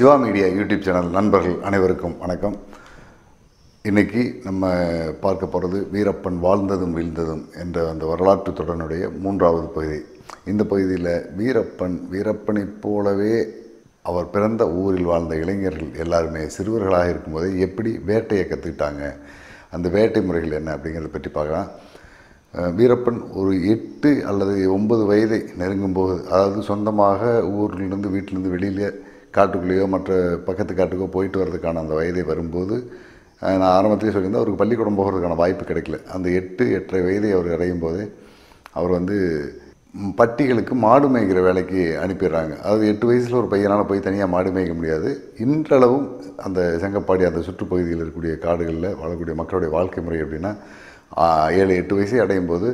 Siva media YouTube channel நண்பர்கள் அனைவருக்கும் வணக்கம். இன்றைக்கி நம்ம பார்க்க போகிறது வீரப்பன் வாழ்ந்ததும் வீழ்ந்ததும் என்ற அந்த வரலாற்று தொடருடைய மூன்றாவது பகுதி. இந்த பகுதியில் வீரப்பனைப் போலவே அவர் பிறந்த ஊரில் வாழ்ந்த இளைஞர்கள் எல்லாருமே சிறுவர்களாக இருக்கும்போதே எப்படி வேட்டையை கற்றுக்கிட்டாங்க, அந்த வேட்டை முறைகள் என்ன அப்படிங்கிறத பற்றி பார்க்கலாம். வீரப்பன் ஒரு 8 அல்லது 9 வயதை நெருங்கும்போது, அதாவது சொந்தமாக ஊரிலிருந்து வீட்டிலேருந்து வெளியிலே காட்டுக்குள்ளேயோ மற்ற பக்கத்து காட்டுக்கோ போயிட்டு வர்றதுக்கான அந்த வயதை வரும்போது, நான் ஆரம்பத்திலே சொல்லியிருந்தேன், அவருக்கு பள்ளிக்கூடம் போகிறதுக்கான வாய்ப்பு கிடைக்கல. அந்த 8, 8½ வயதை அவர் அடையும் போதே அவர் வந்து பட்டிகளுக்கு மாடு மேய்கிற வேலைக்கு அனுப்பிடுறாங்க. அதாவது 8 வயசில் ஒரு பையனால் போய் தனியாக மாடு மேய்க்க முடியாது. இன்றளவும் அந்த செங்கப்பாடி அந்த சுற்றுப்பகுதியில் இருக்கக்கூடிய காடுகளில் வாழக்கூடிய மக்களுடைய வாழ்க்கை முறை எப்படின்னா, 7, 8 வயசை அடையும் போது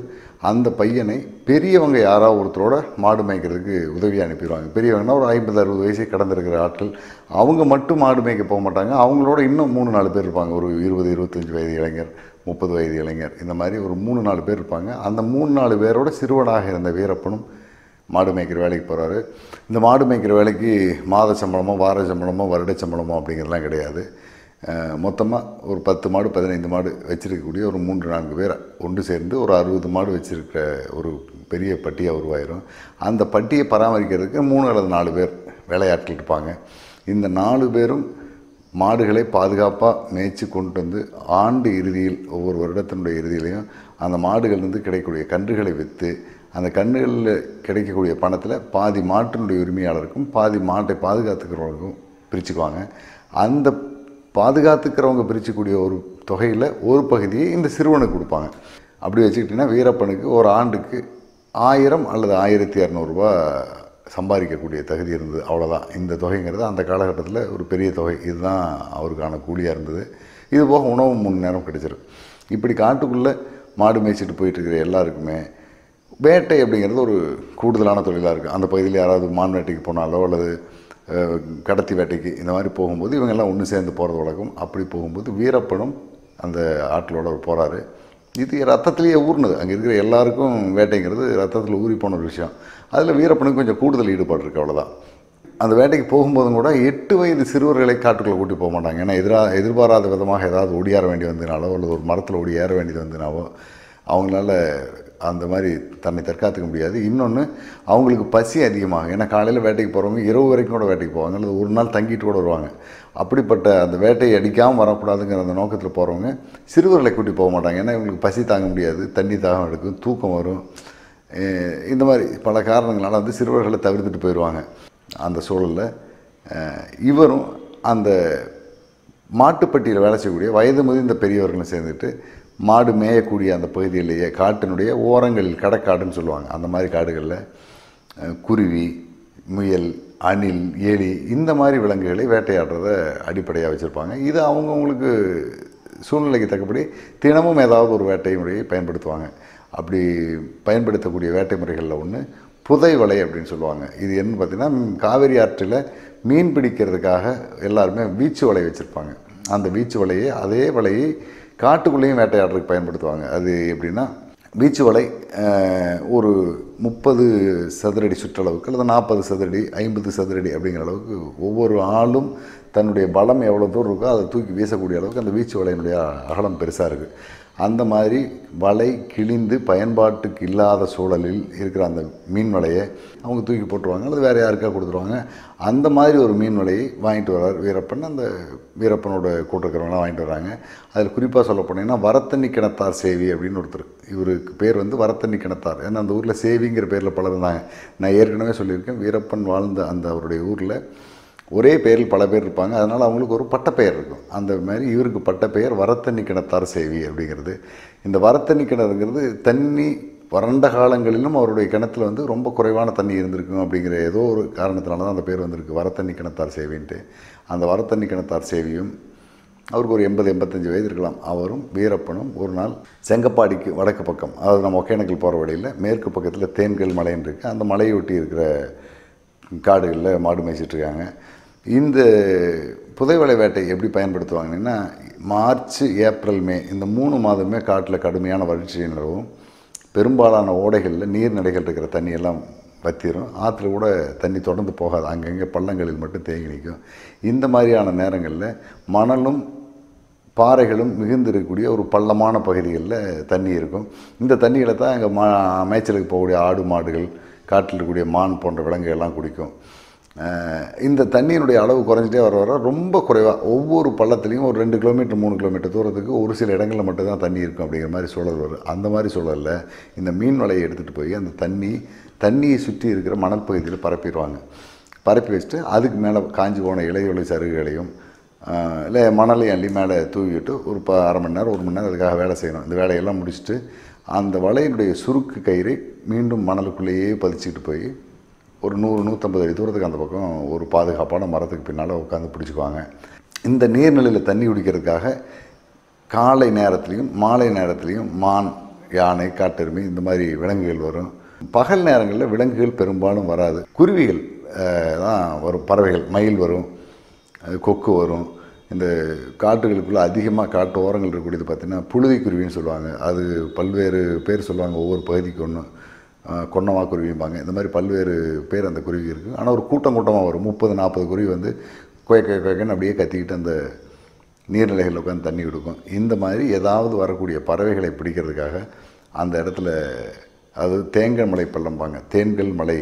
அந்த பையனை பெரியவங்க யாராவது ஒருத்தரோட மாடு மேய்க்கிறதுக்கு உதவியாக அனுப்பிடுவாங்க. பெரியவங்கன்னா ஒரு 50, 60 வயசை கடந்திருக்கிற ஆட்கள். அவங்க மட்டும் மாடு மேய்க்க போக மாட்டாங்க, அவங்களோட இன்னும் 3, 4 பேர் இருப்பாங்க. ஒரு 20, 25 வயது இளைஞர், 30 வயது இளைஞர், இந்த மாதிரி ஒரு 3, 4 பேர் இருப்பாங்க. அந்த 3, 4 பேரோட சிறுவனாக இருந்த வீரப்பனும் மாடு மேய்க்கிற வேலைக்கு போகிறாரு. இந்த மாடு மேய்க்கிற வேலைக்கு மாத சம்பளமோ வார சம்பளமோ வருட சம்பளமோ அப்படிங்கிறதுலாம் கிடையாது. மொத்தமாக ஒரு 10 மாடு 15 மாடு வச்சுருக்கக்கூடிய ஒரு 3, 4 பேர் ஒன்று சேர்ந்து ஒரு 60 மாடு வச்சுருக்கிற ஒரு பெரிய பட்டியாக உருவாயிரும். அந்த பட்டியை பராமரிக்கிறதுக்கு 3 அல்லது 4 பேர் வேலையாட்கள் இருப்பாங்க. இந்த 4 பேரும் மாடுகளை பாதுகாப்பாக மேய்ச்சி கொண்டு வந்து ஆண்டு இறுதியில், ஒவ்வொரு வருடத்தினுடைய இறுதியிலையும் அந்த மாடுகள்லேருந்து கிடைக்கக்கூடிய கன்றுகளை விற்று அந்த கன்றுகளில் கிடைக்கக்கூடிய பணத்தில் பாதி மாட்டினுடைய உரிமையாளருக்கும் பாதி மாட்டை பாதுகாத்துக்கிறவங்களுக்கும் பிரிச்சுக்குவாங்க. அந்த பாதுகாத்துக்கிறவங்க பிரிச்சுக்கூடிய ஒரு தொகையில் ஒரு பகுதியை இந்த சிறுவனுக்கு கொடுப்பாங்க. அப்படி வச்சுக்கிட்டிங்கன்னா வீரப்பனுக்கு ஒரு ஆண்டுக்கு 1000 அல்லது 1200 ரூபா சம்பாதிக்கக்கூடிய தகுதி இருந்தது. அவ்வளோதான் இந்த தொகைங்கிறது. அந்த காலகட்டத்தில் ஒரு பெரிய தொகை, இதுதான் அவருக்கான கூலியாக இருந்தது. இது போக உணவு 3 நேரம் கிடைச்சிடும். இப்படி காட்டுக்குள்ளே மாடு மேய்ச்சிட்டு போயிட்டுருக்கிற எல்லாருக்குமே வேட்டை அப்படிங்கிறது ஒரு கூடுதலான தொழிலாக இருக்குது. அந்த பகுதியில் யாராவது மான் வேட்டைக்கு போனாலோ அல்லது கடத்தி வேட்டைக்கு இந்த மாதிரி போகும்போது இவங்கெல்லாம் ஒன்று சேர்ந்து போகிறது வழக்கம். அப்படி போகும்போது வீரப்பனும் அந்த ஆட்களோடு அவர் போகிறாரு. இது ரத்தத்துலேயே ஊறினது. அங்கே இருக்கிற எல்லாருக்கும் வேட்டைங்கிறது ரத்தத்தில் ஊறி போன ஒரு விஷயம். அதில் வீரப்பனுக்கு கொஞ்சம் கூடுதல் ஈடுபாடு இருக்குது, அவ்வளோதான். அந்த வேட்டைக்கு போகும்போதும் கூட 8 வயது சிறுவர்களை காட்டுக்குள்ளே கூட்டி போக மாட்டாங்க. ஏன்னா எதிர்பாராத விதமாக ஏதாவது ஒடியார வேண்டி வந்ததுனாலோ அல்லது ஒரு மரத்தில் ஒடியார வேண்டியது வந்ததுனாவோ அவங்களால அந்த மாதிரி தன்னை தற்காத்துக்க முடியாது. இன்னொன்று, அவங்களுக்கு பசி அதிகமாகும். ஏன்னா காலையில் வேட்டைக்கு போகிறவங்க இரவு வரைக்கும் கூட வேட்டைக்கு போவாங்க, அல்லது ஒரு நாள் தங்கிட்டு கூட வருவாங்க. அப்படிப்பட்ட அந்த வேட்டையை அடிக்காமல் வரக்கூடாதுங்கிற அந்த நோக்கத்தில் போகிறவங்க சிறுவர்களை கூட்டி போக மாட்டாங்க. ஏன்னா இவங்களுக்கு பசி தாங்க முடியாது, தண்ணி தாகம் எடுக்கும், தூக்கம் வரும், இந்த மாதிரி பல காரணங்களால் வந்து சிறுவர்களை தவிர்த்துட்டு போயிடுவாங்க. அந்த சூழலில் இவரும் அந்த மாட்டுப்பட்டியில் வேலை செய்யக்கூடிய வயது முதிர்ந்த பெரியவர்களும் சேர்ந்துட்டு மாடு மேயக்கூடிய அந்த பகுதியிலேயே காட்டினுடைய ஓரங்களில், கடக்காடுன்னு சொல்லுவாங்க, அந்த மாதிரி காடுகளில் குருவி, முயல், அணில், ஏலி இந்த மாதிரி விலங்குகளை வேட்டையாடுறத அடிப்படையாக வச்சுருப்பாங்க. இது அவங்கவுங்களுக்கு சூழ்நிலைக்கு தக்கபடி தினமும் ஏதாவது ஒரு வேட்டை முறையை பயன்படுத்துவாங்க. அப்படி பயன்படுத்தக்கூடிய வேட்டை முறைகளில் ஒன்று புதை வலை அப்படின்னு சொல்லுவாங்க. இது என்னன்னு பார்த்திங்கன்னா, காவேரி ஆற்றில் மீன் பிடிக்கிறதுக்காக எல்லாருமே வீச்சு வலை வச்சுருப்பாங்க. அந்த வீச்சு வலையை, அதே வலையை காட்டுக்குள்ளேயும் வேட்டையாடுறதுக்கு பயன்படுத்துவாங்க. அது எப்படின்னா, வீச்சு வலை ஒரு 30 சதுரடி சுற்றளவுக்கு அல்லது 40 சதுரடி 50 சதுரடி அப்படிங்கிற அளவுக்கு ஒவ்வொரு ஆளும் தன்னுடைய பலம் எவ்வளோ தூரம் இருக்கோ அதை தூக்கி வீசக்கூடிய அளவுக்கு அந்த வீச்சு வலையினுடைய அகலம் பெருசாக இருக்குது. அந்த மாதிரி வலை கிழிந்து பயன்பாட்டுக்கு இல்லாத சூழலில் இருக்கிற அந்த மீன் வலையை அவங்க தூக்கி போட்டுருவாங்க அல்லது வேறு யாருக்காக கொடுத்துருவாங்க. அந்த மாதிரி ஒரு மீன் வலையை வாங்கிட்டு வர்றார் வீரப்பன். அந்த வீரப்பனோட கூட்டிருக்கிறவங்களாம் வாங்கிட்டு வர்றாங்க. அதில் குறிப்பாக சொல்ல போனீங்கன்னா வரத்தண்ணி கிணத்தார் சேவி அப்படின்னு ஒருத்தர், இவருக்கு பேர் வந்து வரத்தண்ணி கிணத்தார். ஏன்னா அந்த ஊரில் சேவிங்கிற பேரில் பலர் இருந்தாங்க. நான் ஏற்கனவே சொல்லியிருக்கேன், வீரப்பன் வாழ்ந்த அந்த அவருடைய ஊரில் ஒரே பேரில் பல பேர் இருப்பாங்க. அதனால் அவங்களுக்கு ஒரு பட்டப்பெயர் இருக்கும். அந்த மாதிரி இவருக்கு பட்டப்பெயர் வரத்தண்ணி கிணத்தார் சேவி அப்படிங்கிறது. இந்த வரத்தண்ணி கிணறுங்கிறது தண்ணி வறண்ட காலங்களிலும் அவருடைய கிணத்துல வந்து ரொம்ப குறைவான தண்ணி இருந்திருக்கும் அப்படிங்கிற ஏதோ ஒரு காரணத்தினால தான் அந்த பேர் வந்திருக்கு, வரத்தண்ணி கிணத்தார் சேவின்ட்டு. அந்த வரத்தண்ணி கிணத்தார் சேவியும் அவருக்கு ஒரு 80, 85 வயது இருக்கலாம். அவரும் வீரப்பனும் ஒரு நாள் செங்கப்பாடிக்கு வடக்கு பக்கம், அதாவது நம்ம ஒகேனக்கல் போகிற வழியில் மேற்கு பக்கத்தில் தேன்கல் மலைன்னு இருக்குது, அந்த மலையொட்டி இருக்கிற காடுகளில் மாடு மேய்ச்சிட்ருக்காங்க. இந்த புதைவலை வேட்டை எப்படி பயன்படுத்துவாங்கன்னா, மார்ச், ஏப்ரல், மே இந்த 3 மாதமே காட்டில் கடுமையான வறட்சி நிலவும். பெரும்பாலான ஓடைகளில் நீர்நிலைகள் இருக்கிற தண்ணியெல்லாம் வத்திரும். ஆற்றுல கூட தண்ணி தொடர்ந்து போகாது, அங்கங்கே பள்ளங்களில் மட்டும் தேங்கி நிற்கும். இந்த மாதிரியான நேரங்களில் மணலும் பாறைகளும் மிகுந்திருக்கக்கூடிய ஒரு பள்ளமான பகுதிகளில் தண்ணி இருக்கும். இந்த தண்ணிகளை தான் அங்கே மேய்ச்சலுக்கு போகக்கூடிய ஆடு மாடுகள், காட்டில் இருக்கக்கூடிய மான் போன்ற விலங்குகள்லாம் குடிக்கும். இந்த தண்ணியினுடைய அளவு குறைஞ்சிட்டே வர வர ரொம்ப குறைவாக ஒவ்வொரு பள்ளத்துலேயும் ஒரு 2 கிலோமீட்டர் 3 கிலோமீட்டர் தூரத்துக்கு ஒரு சில இடங்களில் மட்டும்தான் தண்ணி இருக்கும் அப்படிங்கிற மாதிரி சூழல் வரும். அந்த மாதிரி சூழலில் இந்த மீன் வலையை எடுத்துகிட்டு போய் அந்த தண்ணியை சுற்றி இருக்கிற மணல் பகுதியில் பரப்பிடுவாங்க. பரப்பி வச்சுட்டு அதுக்கு மேலே காஞ்சி போன இலையுளை சருகுகளையும் இல்லை மணலையும் அள்ளி மேலே தூவிட்டு ஒரு அரை மணி நேரம் 1 மணி நேரம் அதுக்காக வேலை செய்யணும். இந்த வேலையெல்லாம் முடிச்சுட்டு அந்த வலையினுடைய சுருக்கு கயிறை மீண்டும் மணலுக்குள்ளேயே பதிச்சுட்டு போய் ஒரு 100-150 அடி தூரத்துக்கு அந்த பக்கம் ஒரு பாதுகாப்பான மரத்துக்கு பின்னால் உட்காந்து பிடிச்சிக்குவாங்க. இந்த நீர்நிலையில் தண்ணி குடிக்கிறதுக்காக காலை நேரத்துலேயும் மாலை நேரத்துலேயும் மான், யானை, காட்டெருமை இந்த மாதிரி விலங்குகள் வரும். பகல் நேரங்களில் விலங்குகள் பெரும்பாலும் வராது. குருவிகள் தான் வரும், பறவைகள், மயில் வரும், கொக்கு வரும். இந்த காட்டுகளுக்குள்ளே அதிகமாக காட்டு ஓரங்கள் இருக்கக்கூடியது பார்த்திங்கன்னா புழுதிக்குருவின்னு சொல்லுவாங்க. அது பல்வேறு பேர் சொல்லுவாங்க, ஒவ்வொரு பகுதிக்கு ஒன்று கொன்னவா குருவிம்பாங்க. இந்த மாதிரி பல்வேறு பேர் அந்த குருவி இருக்குது. ஆனால் ஒரு கூட்டமாக வரும் 30-40 குருவி வந்து குயக்க குயக்கன்னு அப்படியே கத்திக்கிட்டு அந்த நீர்நிலைகளில் உட்காந்து தண்ணி கொடுக்கும். இந்த மாதிரி ஏதாவது வரக்கூடிய பறவைகளை பிடிக்கிறதுக்காக அந்த இடத்துல அது தேங்கல் மலை பள்ளம்பாங்க, தேன்கள் மலை.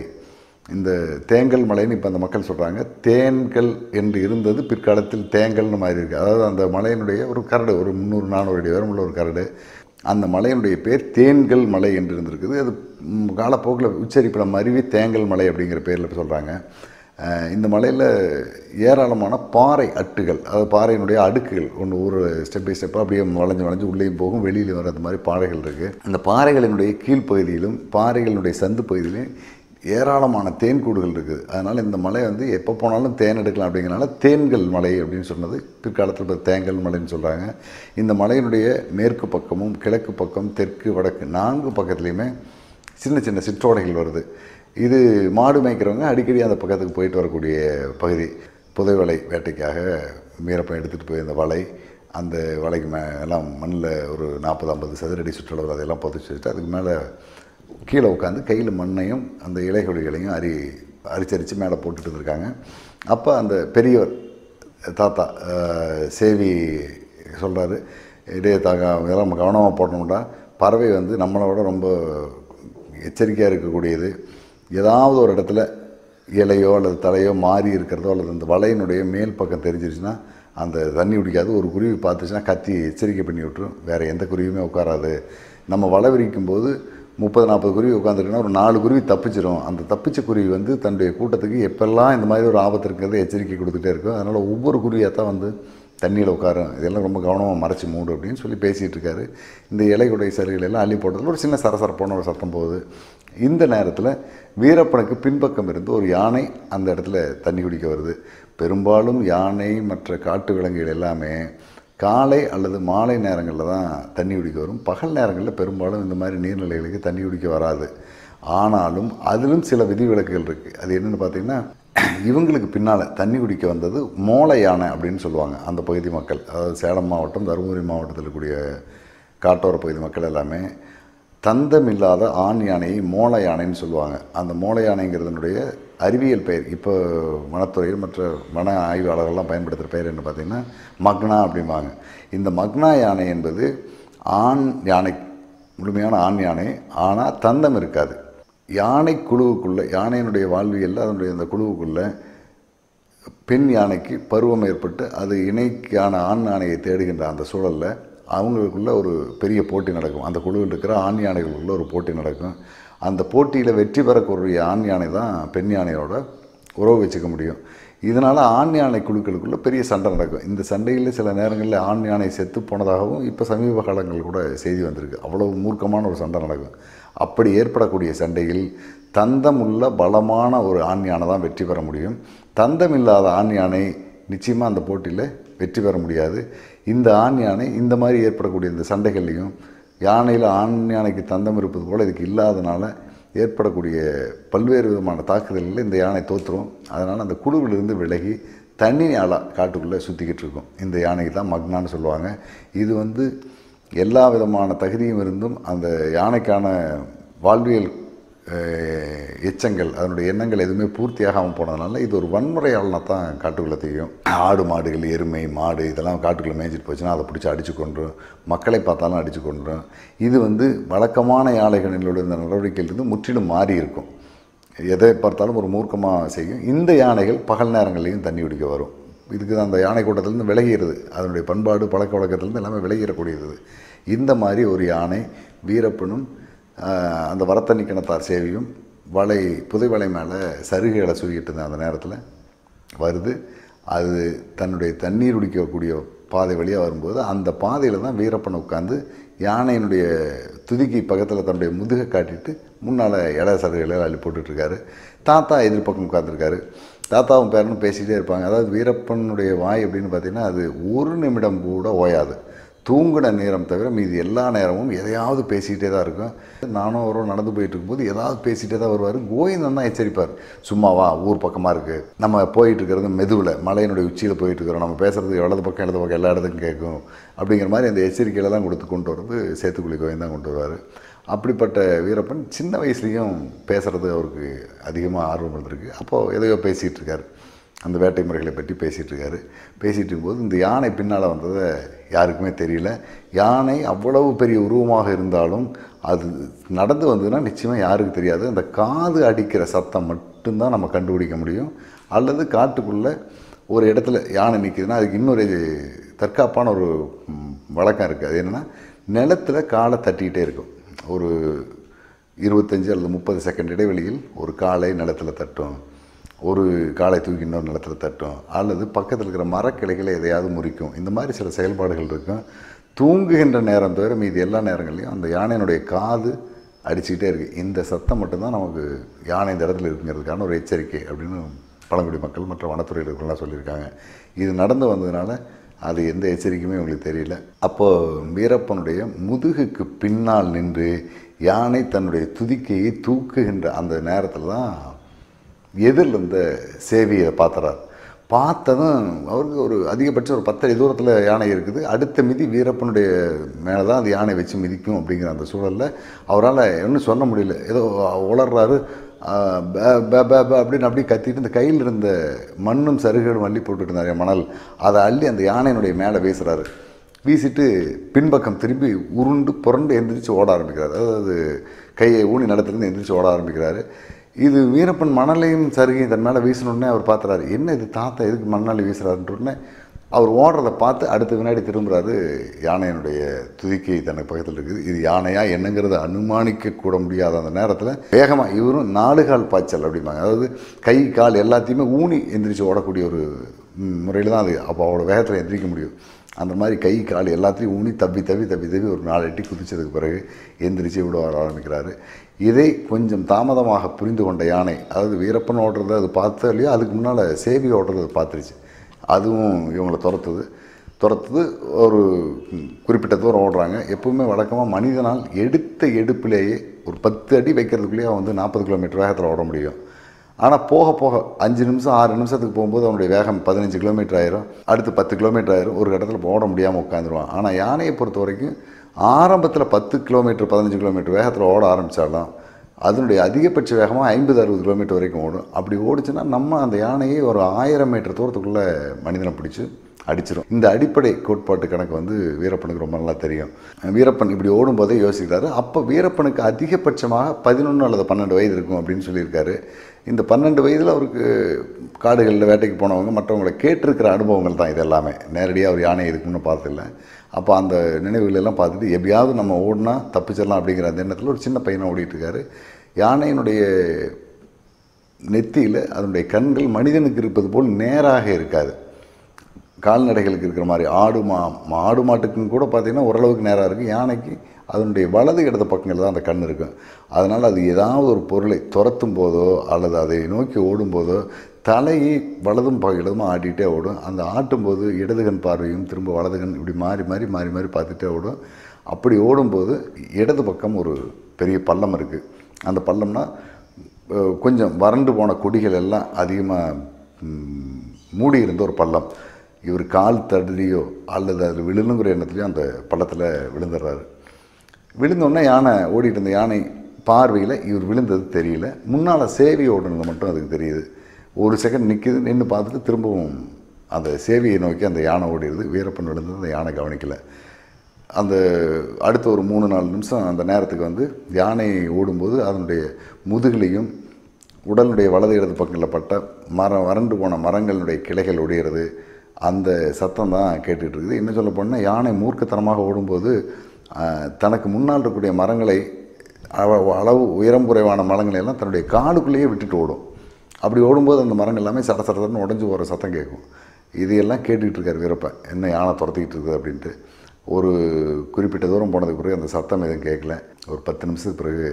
இந்த தேங்கல் மலைன்னு இப்போ அந்த மக்கள் சொல்கிறாங்க. தேன்கள் என்று இருந்தது பிற்காலத்தில் தேங்கல்னு மாதிரி இருக்குது. அதாவது அந்த மலையினுடைய ஒரு கரடு, ஒரு 300-400 அடி உயரமுள்ள ஒரு கரடு. அந்த மலையினுடைய பேர் தேன்கள் மலை என்று இருந்திருக்குது. அது காலப்போக்கில் உச்சரிப்பில் மருவி தேங்கல் மலை அப்படிங்கிற பேரில் சொல்கிறாங்க. இந்த மலையில் ஏராளமான பாறை அட்டுகள், அதாவது பாறையினுடைய அடுக்குகள் ஒன்று ஒரு ஸ்டெப் பை ஸ்டெப்பாக அப்படியே வளைஞ்சு வளைஞ்சு உள்ளேயும் போகும், வெளியிலையும் வர அந்த மாதிரி பாறைகள் இருக்குது. அந்த பாறைகளினுடைய கீழ்ப்பகுதியிலும் பாறைகளினுடைய சந்து பகுதியிலையும் ஏராளமான தேன்கூடுகள் இருக்குது. அதனால் இந்த மலை வந்து எப்போ போனாலும் தேன் எடுக்கலாம் அப்படிங்கிறனால தேன்கள் மலை அப்படின்னு சொன்னது. பிற்காலத்தில் இப்போ தேங்கல் மலைன்னு சொல்கிறாங்க. இந்த மலையினுடைய மேற்கு பக்கமும் கிழக்கு பக்கம், தெற்கு, வடக்கு 4 பக்கத்துலேயுமே சின்ன சின்ன சிற்றோடைகள் வருது. இது மாடு மேய்க்கிறவங்க அடிக்கடி அந்த பக்கத்துக்கு போயிட்டு வரக்கூடிய பகுதி. புதை வலை வேட்டைக்காக வீரப்பன் எடுத்துகிட்டு போய் அந்த வலை, அந்த வலைக்கு எல்லாம் மண்ணில் ஒரு 40-50 சதுரடி சுற்றளவு அதெல்லாம் புதைச்சி வச்சுட்டு அதுக்கு மேலே கீழே உட்காந்து கையில் மண்ணையும் அந்த இலைகொலிகளையும் அரிச்சரித்து மேலே போட்டுட்டு இருந்திருக்காங்க. அப்போ அந்த பெரியவர் தாத்தா சேவி சொல்கிறாரு, இடையே தாக்கா இதெல்லாம் நம்ம கவனமாக போட்டோம்னா பறவை வந்து நம்மளோட ரொம்ப எச்சரிக்கையாக இருக்கக்கூடியது. ஏதாவது ஒரு இடத்துல இலையோ அல்லது தலையோ மாறி இருக்கிறதோ அல்லது அந்த வலையினுடைய மேல் பக்கம் தெரிஞ்சிருச்சுன்னா அந்த தண்ணி குடிக்காது. ஒரு குருவி பார்த்துச்சுன்னா கத்தி எச்சரிக்கை பண்ணி விட்டுரும். வேறு எந்த குருவியுமே உட்காராது. நம்ம வலை விரிக்கும்போது 30-40 குருவி உட்காந்துருக்குன்னா ஒரு 4 குருவி தப்பிச்சிடும். அந்த தப்பிச்ச குருவி வந்து தன்னுடைய கூட்டத்துக்கு எப்பெல்லாம் இந்த மாதிரி ஒரு ஆபத்து இருக்கிறத எச்சரிக்கை கொடுத்துட்டே இருக்கும். அதனால் ஒவ்வொரு குருவியாக தான் வந்து தண்ணியில் உட்காரும். இதெல்லாம் ரொம்ப கவனமாக மறைச்சி மூடு அப்படின்னு சொல்லி பேசிகிட்டு இருக்காரு. இந்த இலைகுடைய சரிகள் எல்லாம் அள்ளி போட்டதில் ஒரு சின்ன சரசரப்பான ஒரு சத்தம் போகுது. இந்த நேரத்தில் வீரப்பனுக்கு பின்பக்கம் இருந்து ஒரு யானை அந்த இடத்துல தண்ணி குடிக்க வருது. பெரும்பாலும் யானை மற்ற காட்டு விலங்குகள் எல்லாமே காலை அல்லது மாலை நேரங்களில் தான் தண்ணி குடிக்க வரும். பகல் நேரங்களில் பெரும்பாலும் இந்த மாதிரி நீர்நிலைகளுக்கு தண்ணி குடிக்க வராது. ஆனாலும் அதிலும் சில விதிவிலக்குகள் இருக்குது. அது என்னென்னு பார்த்திங்கன்னா, இவங்களுக்கு பின்னால் தண்ணி குடிக்க வந்தது மோளை யானை அப்படின்னு சொல்லுவாங்க அந்த பகுதி மக்கள். அதாவது சேலம் மாவட்டம், தருமபுரி மாவட்டத்தில் இருக்கக்கூடிய காட்டோர பகுதி மக்கள் எல்லாமே தந்தமில்லாத ஆண் யானையை மோளை யானைன்னு சொல்லுவாங்க. அந்த மோளை யானைங்கிறதுனுடைய அறிவியல் பெயர், இப்போ வனத்துறையில் மற்ற வன ஆய்வாளர்கள்லாம் பயன்படுத்துகிற பெயர் என்ன பார்த்திங்கன்னா மக்னா அப்படிம்பாங்க. இந்த மக்னா யானை என்பது ஆண் யானை, முழுமையான ஆண் யானை. ஆனால் தந்தம் இருக்காது. யானை குழுவுக்குள்ளே, யானையினுடைய வாழ்வியலில் அதனுடைய அந்த குழுவுக்குள்ளே பெண் யானைக்கு பருவம் ஏற்பட்டு அது இணைக்கான ஆண் யானையை தேடுகின்ற அந்த சூழலில் அவங்களுக்குள்ளே ஒரு பெரிய போட்டி நடக்கும். அந்த குழுவில் இருக்கிற ஆண் யானைகளுக்குள்ளே ஒரு போட்டி நடக்கும். அந்த போட்டியில் வெற்றி பெறக்கூடிய ஆண் யானை தான் பெண் யானையோட உறவு வச்சுக்க முடியும். இதனால் ஆண் யானை குழுக்களுக்குள்ளே பெரிய சண்டை நடக்கும். இந்த சண்டையில் சில நேரங்களில் ஆண் யானை செத்து போனதாகவும் இப்போ சமீப காலங்கள் கூட செய்தி வந்திருக்கு. அவ்வளோ மூர்க்கமான ஒரு சண்டை நடக்கும். அப்படி ஏற்படக்கூடிய சண்டையில் தந்தமுள்ள பலமான ஒரு ஆண் யானை தான் வெற்றி பெற முடியும். தந்தம் இல்லாத ஆண் யானை நிச்சயமாக அந்த போட்டியில் வெற்றி பெற முடியாது. இந்த ஆண் யானை இந்த மாதிரி ஏற்படக்கூடிய இந்த சண்டைகள்லையும் யானையில் ஆண் யானைக்கு தந்தம் இருப்பது போல் இதுக்கு இல்லாதனால ஏற்படக்கூடிய பல்வேறு விதமான தாக்குதல்களில் இந்த யானை தோற்றுரும். அதனால் அந்த குழுவிலிருந்து விலகி தனி ஆளாக காட்டுக்குள்ளே சுற்றிக்கிட்டு இருக்கும். இந்த யானைக்கு தான் மக்னான்னு சொல்லுவாங்க. இது வந்து எல்லா விதமான தகுதியும் இருந்தும் அந்த யானைக்கான வாழ்வியல் எச்சங்கள் அதனுடைய எண்ணங்கள் எதுவுமே பூர்த்தியாகாமல் போனதுனால இது ஒரு வன்முறையால்னா தான் காட்டுக்குள்ளே தெரியும். ஆடு மாடுகள் எருமை மாடு இதெல்லாம் காட்டுக்குள்ளே மேய்ச்சிட்டு போச்சுன்னா அதை பிடிச்சி அடித்து கொண்டுரும், மக்களை பார்த்தாலும் அடித்து கொண்டுரும். இது வந்து வழக்கமான யானைகளினுடைய இந்த நடவடிக்கையிலிருந்து முற்றிலும் மாறி இருக்கும். எதை பார்த்தாலும் ஒரு மூர்க்கமாக செய்யும். இந்த யானைகள் பகல் நேரங்கள்லேயும் தண்ணி குடிக்க வரும். இதுக்கு தான் அந்த யானை கூட்டத்திலேருந்து விலகிறது, அதனுடைய பண்பாடு பழக்க வழக்கத்துலேருந்து எல்லாமே விலகிறக்கூடியது. இந்த மாதிரி ஒரு யானை வீரப்பனும் அந்த வரத்தண்ணி கிணத்தார் சேவையும் வலை புதைவலை மேலே சருகைகளை சுருக்கிட்டு இருந்தேன் அந்த நேரத்தில் வருது. அது தன்னுடைய தண்ணீர் குடிக்கக்கூடிய பாதை வழியாக வரும்போது அந்த பாதையில் தான் வீரப்பன் உட்காந்து யானையினுடைய துதிக்கி பக்கத்தில் தன்னுடைய முதுகை காட்டிட்டு முன்னால் இலை சருகைகளை அள்ளி போட்டுட்ருக்காரு. தாத்தா எதிர்பக்கம் உட்காந்துருக்காரு. தாத்தாவும் பேரனும் பேசிகிட்டே இருப்பாங்க. அதாவது வீரப்பனுடைய வாய் அப்படின்னு பார்த்திங்கன்னா அது ஒரு நிமிடம் கூட ஓயாது, தூங்குன நேரம் தவிர மீது எல்லா நேரமும் எதையாவது பேசிக்கிட்டே தான் இருக்கும். நானும் அவரும் நடந்து போயிட்டு இருக்கும்போது ஏதாவது பேசிகிட்டே தான் வருவார். கோவிந்தன் தான் எச்சரிப்பார், சும்மாவா ஊர் பக்கமாக இருக்குது, நம்ம போயிட்டுருக்கிறது மெதுவில் மலையினுடைய உச்சியில் போயிட்டுருக்கிறோம், நம்ம பேசுகிறது வலது பக்கம் இடது பக்கம் எல்லா இடத்துக்கும் கேட்கும் அப்படிங்கிற மாதிரி அந்த எச்சரிக்கையில் தான் கொடுத்து கொண்டு வரது சேத்துக்குழி கோவிந்தான் கொண்டு வருவார். அப்படிப்பட்ட வீரப்பன் சின்ன வயசுலேயும் பேசுகிறது அவருக்கு அதிகமாக ஆர்வம் இருந்திருக்கு. அப்போது எதையோ பேசிகிட்டு இருக்கார், அந்த வேட்டை முறைகளை பற்றி பேசிகிட்ருக்காரு. பேசிகிட்டு இருக்கும்போது இந்த யானை பின்னால் வந்ததை யாருக்குமே தெரியல. யானை அவ்வளவு பெரிய உருவமாக இருந்தாலும் அது நடந்து வந்ததுன்னா நிச்சயமாக யாருக்கு தெரியாது. அந்த காது அடிக்கிற சத்தம் மட்டும்தான் நம்ம கண்டுபிடிக்க முடியும். அல்லது காட்டுக்குள்ளே ஒரு இடத்துல யானை நிற்கிதுன்னா அதுக்கு இன்னொரு தற்காப்பான ஒரு வழக்கம் இருக்குது. அது என்னென்னா நிலத்தில் காலை தட்டிக்கிட்டே இருக்கும். ஒரு 25 அல்லது 30 செகண்ட் இடைவெளியில் ஒரு காலை நிலத்தில் தட்டும், ஒரு காலை தூக்கி இன்னொரு நிலத்தில் தட்டும், அல்லது பக்கத்தில் இருக்கிற மரக்கிளைகளை எதையாவது முறிக்கும். இந்த மாதிரி சில செயல்பாடுகள் இருக்கும். தூங்குகின்ற நேரம் தவிர மீது எல்லா நேரங்கள்லையும் அந்த யானையினுடைய காது அடிச்சுக்கிட்டே இருக்குது. இந்த சத்தம் மட்டும்தான் நமக்கு யானை இந்த இடத்துல இருக்குங்கிறதுக்கான ஒரு எச்சரிக்கை அப்படின்னு பழங்குடி மக்கள் மற்றும் வனத்துறையில் இருக்கிறவங்களாம் சொல்லியிருக்காங்க. இது நடந்து வந்ததுனால அது எந்த எச்சரிக்கையுமே உங்களுக்கு தெரியல. அப்போது வீரப்பனுடைய முதுகுக்கு பின்னால் நின்று யானை தன்னுடைய துதிக்கையை தூக்குகின்ற அந்த நேரத்தில் தான் எதிரில் இந்த சேவையை பார்த்துறார். பார்த்ததும் அவருக்கு ஒரு அதிகபட்சம் ஒரு 10 அடி தூரத்தில் யானை இருக்குது. அடுத்த மிதி வீரப்பனுடைய மேலே தான் அந்த யானை வச்சு மிதிக்கும். அப்படிங்கிற அந்த சூழலில் அவரால் இன்னும் சொல்ல முடியல, ஏதோ உளர்றாரு அப்படின்னு அப்படியே கத்திட்டு இந்த கையில் இருந்த மண்ணும் சருகுகளும் அள்ளி போட்டுட்டு இருந்தார் மணல், அதை அள்ளி அந்த யானையினுடைய மேலே வீசுகிறாரு. வீசிட்டு பின்பக்கம் திரும்பி உருண்டு புரண்டு எந்திரிச்சு ஓட ஆரம்பிக்கிறார். அதாவது கையை ஊனி நடத்துலேருந்து எந்திரிச்சு ஓட ஆரம்பிக்கிறாரு. இது வீரப்பன் மணலையும் சருகையும் தன் மேலே வீசணுன்னே அவர் பார்த்துறாரு, என்ன இது தாத்தா எதுக்கு மண்ணால் வீசுகிறாருன்றோடனே அவர் ஓடுறதை பார்த்து அடுத்த வினாடி திரும்புகிறாரு. யானையினுடைய துதிக்கை தனக்கு பக்கத்தில் இருக்குது. இது யானையா என்னங்கிறத அனுமானிக்கக்கூட முடியாத அந்த நேரத்தில் வேகமாக இவரும் 4 கால் பாய்ச்சல் அப்படிம்பாங்க, அதாவது கை கால் எல்லாத்தையுமே ஊனி எந்திரிச்சு ஓடக்கூடிய ஒரு முறையில் தான் அது அப்போ அவ்வளோ வேகத்தில் எந்திரிக்க முடியும். அந்த மாதிரி கை கால் எல்லாத்தையும் ஊனி தப்பி தப்பி தப்பி தப்பி ஒரு 4 அடி குதிச்சதுக்கு பிறகு எந்திரிச்சு விட ஆரம்பிக்கிறாரு. இதை கொஞ்சம் தாமதமாக புரிந்து கொண்ட யானை, அதாவது வீரப்பன் ஓடுறத அது பார்த்தது இல்லையோ, அதுக்கு முன்னால் சேவி ஓடுறத பார்த்துருச்சு. அதுவும் இவங்களை துரத்துது. ஒரு குறிப்பிட்ட தூரம் ஓடுறாங்க. எப்பவுமே வழக்கமாக மனிதனால் எடுத்த எடுப்பிலேயே ஒரு 10 அடி வைக்கிறதுக்குள்ளேயே வந்து 40 கிலோமீட்டர் வேகத்தில் ஓட முடியும். ஆனால் போக போக 5 நிமிஷம் 6 நிமிஷத்துக்கு போகும்போது அவனுடைய வேகம் 15 கிலோமீட்டர் ஆயிரும், அடுத்து 10 கிலோமீட்டர் ஆயிரும். ஒரு இடத்துல ஓட முடியாமல் உட்காந்துருவான். ஆனால் யானையை பொறுத்த வரைக்கும் ஆரம்பத்தில் 10 கிலோமீட்டர் 15 கிலோமீட்டர் வேகத்தில் ஓட ஆரம்பித்தால்தான் அதனுடைய அதிகபட்ச வேகமாக 50 60 கிலோமீட்டர் வரைக்கும் ஓடும். அப்படி ஓடிச்சுன்னா நம்ம அந்த யானையை ஒரு 1000 மீட்டர் தூரத்துக்குள்ளே மனிதனை பிடிச்சி அடிச்சிடும். இந்த அடிப்படை கோட்பாட்டு கணக்கு வந்து வீரப்பனுக்கு ரொம்ப நல்லா தெரியும். வீரப்பன் இப்படி ஓடும்போதே யோசிக்கிறாரு. அப்போ வீரப்பனுக்கு அதிகபட்சமாக 11 அல்லது 12 வயது இருக்கும் அப்படின்னு சொல்லியிருக்காரு. இந்த 12 வயதில் அவருக்கு காடுகளில் வேட்டைக்கு போனவங்க மற்றவங்களை கேட்டிருக்கிற அனுபவங்கள் தான் இது எல்லாமே. நேரடியாக அவர் யானை இருக்குன்னு பார்த்துல்ல. அப்போ அந்த நினைவுகளெல்லாம் பார்த்துட்டு எப்படியாவது நம்ம ஓடினா தப்பிச்சிடலாம் அப்படிங்கிற அந்த எண்ணத்தில் ஒரு சின்ன பையனை ஓடிட்டுருக்காரு. யானையினுடைய நெத்தியில் அதனுடைய கண்கள் மனிதனுக்கு இருப்பது போல் நேராக இருக்காது. கால்நடைகளுக்கு இருக்கிற மாதிரி ஆடு மாட்டுக்குன்னு கூட பார்த்திங்கன்னா ஓரளவுக்கு நேராக இருக்குது. யானைக்கு அதனுடைய வலது இடது பக்கங்கள் தான் அந்த கண் இருக்கும். அதனால் அது ஏதாவது ஒரு பொருளை துரத்தும் போதோ அல்லது அதை நோக்கி ஓடும்போதோ தலையை வலதும் இடதும் ஆட்டிகிட்டே ஓடும். அந்த ஆட்டும்போது இடதுகண் பார்வையும் திரும்ப வலதுகண் இப்படி மாறி பார்த்துட்டே ஓடும். அப்படி ஓடும்போது இடது பக்கம் ஒரு பெரிய பள்ளம் இருக்குது. அந்த பள்ளம்னா கொஞ்சம் வறண்டு போன கொடிகள் எல்லாம் அதிகமாக மூடி இருந்த ஒரு பள்ளம். இவர் கால் தடறியோ அல்லது அது விழுணுங்கிற எண்ணத்துலையோ அந்த பள்ளத்தில் விழுந்துடுறாரு. விழுந்தோடனே யானை ஓடிட்டு இருந்த யானை பார்வையில் இவர் விழுந்தது தெரியல, முன்னால் சேவையை ஓடுனது மட்டும் அதுக்கு தெரியுது. ஒரு செகண்ட் நிற்கிது, நின்று பார்த்துட்டு திரும்பவும் அந்த சேவையை நோக்கி அந்த யானை ஓடிடுது. வீரப்பன் விழுந்தது அந்த யானை கவனிக்கலை. அந்த அடுத்த ஒரு 3-4 நிமிஷம் அந்த நேரத்துக்கு வந்து யானை ஓடும்போது அதனுடைய முதுகிலையும் உடலுடைய வலது இடது பக்கங்களில் பட்ட வறண்டு போன மரங்களுடைய கிளைகள் ஒடிகிறது. அந்த சத்தம் தான் கேட்டுகிட்டு இருக்குது. என்ன சொல்ல போனால் யானை மூர்க்கத்தனமாக ஓடும்போது தனக்கு முன்னால் இருக்கக்கூடிய மரங்களை அளவு உயரம் குறைவான மரங்களை எல்லாம் தன்னுடைய காடுக்குள்ளேயே விட்டுட்டு ஓடும். அப்படி ஓடும்போது அந்த மரங்கள் எல்லாமே சட சடன்னு உடஞ்சி போகிற சத்தம் கேட்கும். இதையெல்லாம் கேட்டுக்கிட்டு இருக்கார் வீரப்பன், என்ன யானை துரத்திக்கிட்டு இருக்குது அப்படின்ட்டு. ஒரு குறிப்பிட்ட தூரம் போனதுக்கு பிறகு அந்த சத்தம் எதுவும் கேட்கல. ஒரு 10 நிமிஷத்துக்கு பிறகு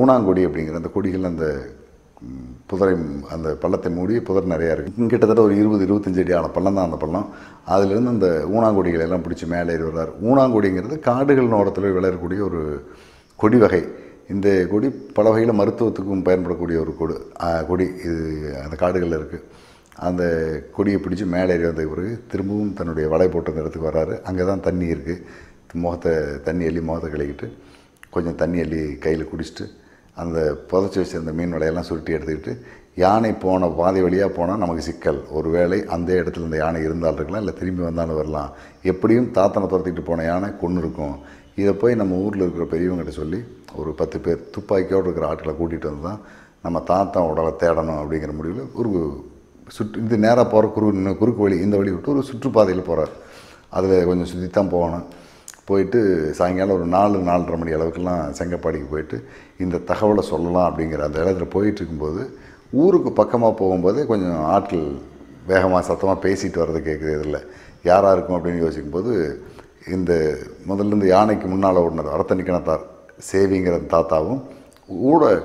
ஊனாங்கொடி அப்படிங்கிற அந்த கொடிகள் அந்த புதரை அந்த பள்ளத்தை மூடி புதர் நிறையா இருக்குது. கிட்டத்தட்ட ஒரு 20-25 அடி பள்ளம் தான் அந்த பள்ளம். அதிலிருந்து அந்த ஊனாங்கொடிகளை எல்லாம் பிடிச்சி மேலே ஏறி வர்றார். ஊனாங்கொடிங்கிறது காடுகள் ஓரத்தில் விளையக்கூடிய ஒரு கொடி வகை. இந்த கொடி பல வகையில் மருத்துவத்துக்கும் பயன்படக்கூடிய ஒரு கொடி இது அந்த காடுகளில் இருக்குது. அந்த கொடியை பிடிச்சி மேலே ஏறி வந்த பிறகு திரும்பவும் தன்னுடைய வலை போட்டு நிறத்துக்கு வர்றாரு. அங்கே தான் தண்ணி இருக்குது. முகத்தை தண்ணி அள்ளி முகத்தை கழுவிட்டு கொஞ்சம் தண்ணி அள்ளி கையில் குடிச்சிட்டு அந்த புதைச்சி வச்சிருந்த மீன் வலையெல்லாம் சுருட்டி எடுத்துக்கிட்டு யானை போன பாதை வழியாக போனால் நமக்கு சிக்கல். ஒரு வேளை அந்த இடத்துல இந்த யானை இருந்தாலும் இருக்கலாம், இல்லை திரும்பி வந்தாலும் வரலாம். எப்படியும் தாத்தனை துரத்திக்கிட்டு போன யானை கொன்று இருக்கும். இதை போய் நம்ம ஊரில் இருக்கிற பெரியவங்ககிட்ட சொல்லி ஒரு 10 பேர் துப்பாக்கியோடு இருக்கிற ஆட்களை கூட்டிகிட்டு வந்து தான் நம்ம தாத்தன் உடலை தேடணும் அப்படிங்கிற முடிவில் ஒரு இது நேராக போகிற குறுக்கு வழி இந்த வழி விட்டு ஒரு சுற்றுப்பாதையில் போகிறார். அதில் கொஞ்சம் சுற்றி தான் போகணும். போயிட்டு சாயங்காலம் ஒரு 4-4:30 மணி அளவுக்குலாம் செங்கப்பாடிக்கு போயிட்டு இந்த தகவலை சொல்லலாம் அப்படிங்கிற அந்த இடத்துல போயிட்டுருக்கும்போது ஊருக்கு பக்கமாக போகும்போது கொஞ்சம் ஆட்கள் வேகமாக சத்தமாக பேசிட்டு வர்றது கேட்குது. இதில் யாராக இருக்கும் அப்படின்னு யோசிக்கும்போது இந்த முதல்லேருந்து யானைக்கு முன்னால் ஓடினது அரத்தணி கிணத்தார் சேவிங்கிற தாத்தாவும்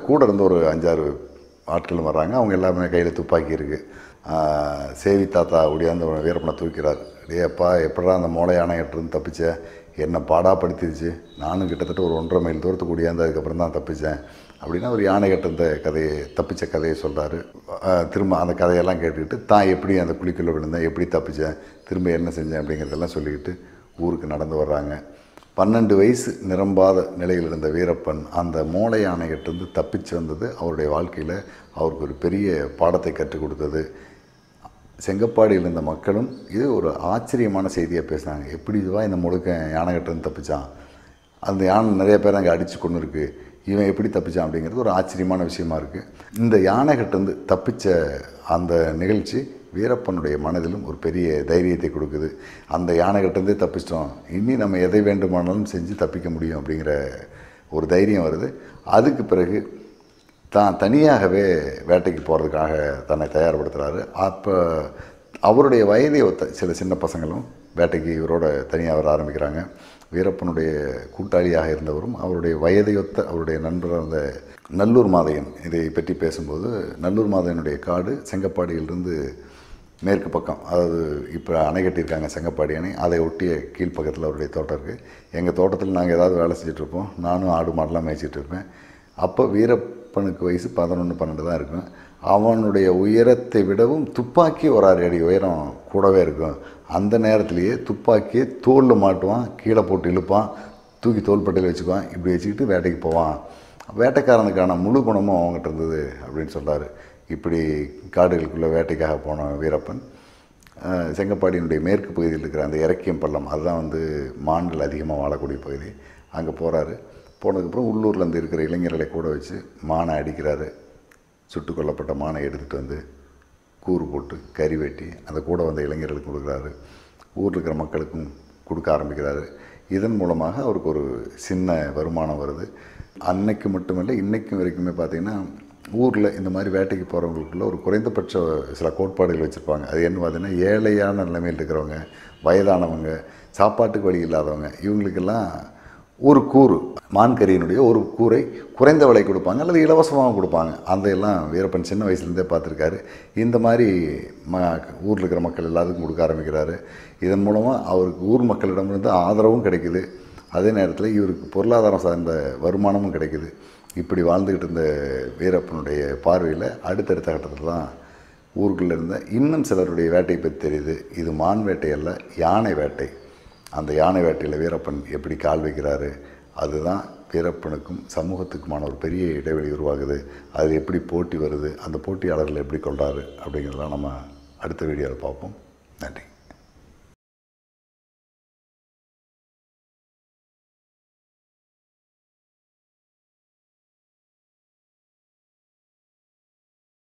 கூட இருந்து ஒரு 5-6 ஆட்களும் வர்றாங்க. அவங்க எல்லாருமே கையில் துப்பாக்கி இருக்குது. சேவி தாத்தா ஒடியாந்து வீரப்பனை தூக்கிறார். டே அப்பா, எப்படா அந்த மோளை யானைகிட்டருந்து தப்பிச்ச, என்னை பாடாப்படுத்திடுச்சு, நானும் கிட்டத்தட்ட ஒரு 1.5 மைல் தூரத்துக்கு ஓடியாந்து அதுக்கப்புறம் தான் தப்பித்தேன் அப்படின்னா ஒரு யானைகிட்ட இருந்த கதையை தப்பித்த கதையை சொல்கிறாரு. திரும்ப அந்த கதையெல்லாம் கேட்டுக்கிட்டு தான் எப்படி அந்த குழிக்குள்ளே விழுந்தேன், எப்படி தப்பித்தேன், திரும்ப என்ன செஞ்சேன் அப்படிங்கிறதெல்லாம் சொல்லிக்கிட்டு ஊருக்கு நடந்து வர்றாங்க. 12 வயசு நிரம்பாத நிலையில் இருந்த வீரப்பன் அந்த மோளை யானைகிட்டருந்து தப்பிச்சு வந்தது அவருடைய வாழ்க்கையில் அவருக்கு ஒரு பெரிய பாடத்தை கற்றுக் கொடுத்தது. செங்கப்பாடியில் இருந்த மக்களும் இது ஒரு ஆச்சரியமான செய்தியாக பேசினாங்க. எப்படி இதுவா இந்த முழுக்க யானைகிட்டருந்து தப்பிச்சான், அந்த யானை நிறைய பேர் அங்கே அடித்து கொண்டு இருக்குது, இவன் எப்படி தப்பிச்சான் அப்படிங்கிறது ஒரு ஆச்சரியமான விஷயமா இருக்குது. இந்த யானைகிட்டருந்து தப்பித்த அந்த நிகழ்ச்சி வீரப்பனுடைய மனதிலும் ஒரு பெரிய தைரியத்தை கொடுக்குது. அந்த யானைகிட்டருந்தே தப்பிச்சிட்டோம், இனி நம்ம எதை வேண்டுமானாலும் செஞ்சு தப்பிக்க முடியும் அப்படிங்கிற ஒரு தைரியம் வருது. அதுக்கு பிறகு தான் தனியாகவே வேட்டைக்கு போகிறதுக்காக தன்னை தயார்படுத்துகிறாரு. அப்போ அவருடைய வயதை ஒத்த சில சின்ன பசங்களும் வேட்டைக்கு இவரோட தனியாக வர ஆரம்பிக்கிறாங்க. வீரப்பனுடைய கூட்டாளியாக இருந்தவரும் அவருடைய வயதையொத்த அவருடைய நண்பர் அந்த நல்லூர் மாதையன் இதை பற்றி பேசும்போது, நல்லூர் மாதையனுடைய காடு செங்கப்பாடியிலிருந்து மேற்கு பக்கம், அதாவது இப்போ அணை கட்டியிருக்காங்க செங்கப்பாடி அணை, அதை ஒட்டிய கீழ்ப்பக்கத்தில் அவருடைய தோட்டம் இருக்குது. எங்கள் தோட்டத்தில் நாங்கள் ஏதாவது வேலை செஞ்சிட்ருப்போம், நானும் ஆடு மாடெலாம் மேய்ச்சிட்டு இருப்பேன். அப்போ வீரப்பனுக்கு வயசு 11-12 தான் இருக்கும். அவனுடைய உயரத்தை விடவும் துப்பாக்கி ஒரு 6 அடி உயரம் கூடவே இருக்கும். அந்த நேரத்திலேயே துப்பாக்கியை தோலில் மாட்டுவான், கீழே போட்டு இழுப்பான், தூக்கி தோள்பட்டையில் வச்சுக்குவான். இப்படி வச்சுக்கிட்டு வேட்டைக்கு போவான். வேட்டைக்காரனுக்கான முழு குணமும் அவங்ககிட்ட இருந்தது அப்படின்னு சொல்கிறார். இப்படி காடுகளுக்குள்ளே வேட்டைக்காக போன வீரப்பன் செங்கப்பாடியினுடைய மேற்கு பகுதியில் இருக்கிற அந்த இறக்கியம் பள்ளம், அதுதான் வந்து மான்கள் அதிகமாக வாழக்கூடிய பகுதி, அங்கே போகிறாரு. போனதுக்கப்புறம் உள்ளூர்லேருந்து இருக்கிற இளைஞர்களை கூட வச்சு மானை அடிக்கிறாரு. சுட்டு கொல்லப்பட்ட மானை எடுத்துகிட்டு வந்து கூறு போட்டு கறி வெட்டி அதை கூட வந்த இளைஞர்களுக்கு கொடுக்குறாரு. ஊரில் இருக்கிற மக்களுக்கும் கொடுக்க ஆரம்பிக்கிறாரு. இதன் மூலமாக அவருக்கு ஒரு சின்ன வருமானம் வருது. அன்னைக்கு மட்டுமில்லை, இன்றைக்கும் வரைக்குமே பார்த்திங்கன்னா ஊரில் இந்த மாதிரி வேட்டைக்கு போகிறவங்களுக்குள்ள ஒரு குறைந்தபட்ச சில கோட்பாடுகள் வச்சுருப்பாங்க. அது என்ன பார்த்திங்கன்னா, ஏழையான நிலைமையில் இருக்கிறவங்க, வயதானவங்க, சாப்பாட்டுக்கு வழி இல்லாதவங்க, இவங்களுக்கெல்லாம் ஒரு கூறு மான்கறியினுடைய ஒரு கூரை குறைந்த விலை கொடுப்பாங்க அல்லது இலவசமாக கொடுப்பாங்க. அதையெல்லாம் வீரப்பன் சின்ன வயசுலேருந்தே பார்த்துருக்காரு. இந்த மாதிரி ஊரில் இருக்கிற மக்கள் எல்லாத்துக்கும் கொடுக்க ஆரம்பிக்கிறாரு. இதன் மூலமாக அவருக்கு ஊர் மக்களிடமிருந்து ஆதரவும் கிடைக்குது. அதே நேரத்தில் இவருக்கு பொருளாதாரம் சார்ந்த வருமானமும் கிடைக்குது. இப்படி வாழ்ந்துக்கிட்டு இருந்த வீரப்பனுடைய பார்வையில் அடுத்தடுத்த கட்டத்தில் தான் ஊருக்குள்ளே இருந்த இன்னும் சிலருடைய வேட்டையை பற்றி தெரியுது. இது மான் வேட்டை அல்ல, யானை வேட்டை. அந்த யானை வேட்டையில் வீரப்பன் எப்படி கால் வைக்கிறாரு, அதுதான் வீரப்பனுக்கும் சமூகத்துக்குமான ஒரு பெரிய இடைவெளி உருவாகுது. அது எப்படி போட்டி வருது, அந்த போட்டியாளர்களை எப்படி கொண்டாரு அப்படிங்கிறதெல்லாம் நம்ம அடுத்த வீடியோவில் பார்ப்போம். நன்றி.